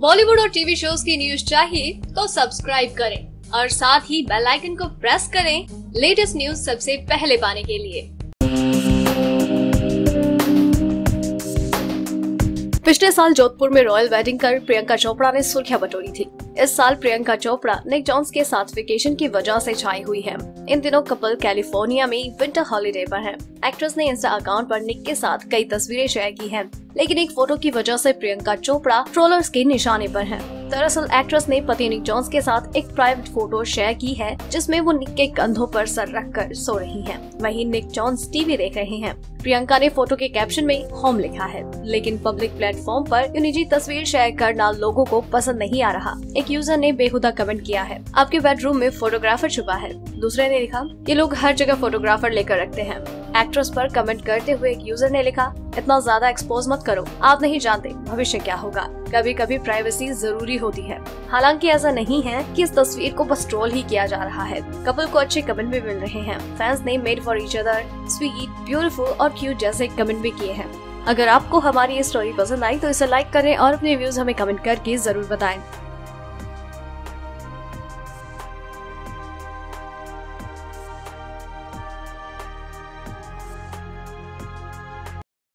बॉलीवुड और TV shows की news चाहिए तो सब्सक्राइब करें और साथ ही बेल आइकन को प्रेस करें लेटेस्ट न्यूज सबसे पहले पाने के लिए। पिछले साल जोधपुर में रॉयल वेडिंग कर प्रियंका चोपड़ा ने सुर्खियां बटोरी थी। इस साल प्रियंका चोपड़ा निक जोन्स के साथ वेकेशन की वजह से छाई हुई है। इन दिनों कपल कैलिफोर्निया में विंटर हॉलीडे पर है। एक्ट्रेस ने इंस्टा अकाउंट पर निक के साथ कई तस्वीरें शेयर की हैं, लेकिन एक फोटो की वजह से प्रियंका चोपड़ा ट्रोलर्स के निशाने पर है। दरअसल एक्ट्रेस ने पति निक जोन्स के साथ एक प्राइवेट फोटो शेयर की है, जिसमें वो निक के कंधों पर सर रखकर सो रही हैं। वहीं निक जोन्स टीवी देख रहे हैं। प्रियंका ने फोटो के कैप्शन में होम लिखा है, लेकिन पब्लिक प्लेटफॉर्म पर ये निजी तस्वीर शेयर करना लोगों को पसंद नहीं आ रहा। एक यूजर ने बेहुदा कमेंट किया है, आपके बेडरूम में फोटोग्राफर छुपा है। दूसरे ने लिखा, ये लोग हर जगह फोटोग्राफर लेकर रखते हैं। एक्ट्रेस पर कमेंट करते हुए एक यूजर ने लिखा, इतना ज्यादा एक्सपोज मत करो, आप नहीं जानते भविष्य क्या होगा, कभी कभी प्राइवेसी जरूरी होती है। हालांकि ऐसा नहीं है कि इस तस्वीर को बस ट्रोल ही किया जा रहा है, कपल को अच्छे कमेंट भी मिल रहे हैं। फैंस ने made for each other, sweet, beautiful और क्यूट जैसे कमेंट भी किए हैं। अगर आपको हमारी ये स्टोरी पसंद आई तो इसे लाइक करें और अपने व्यूज हमें कमेंट करके जरूर बताएं।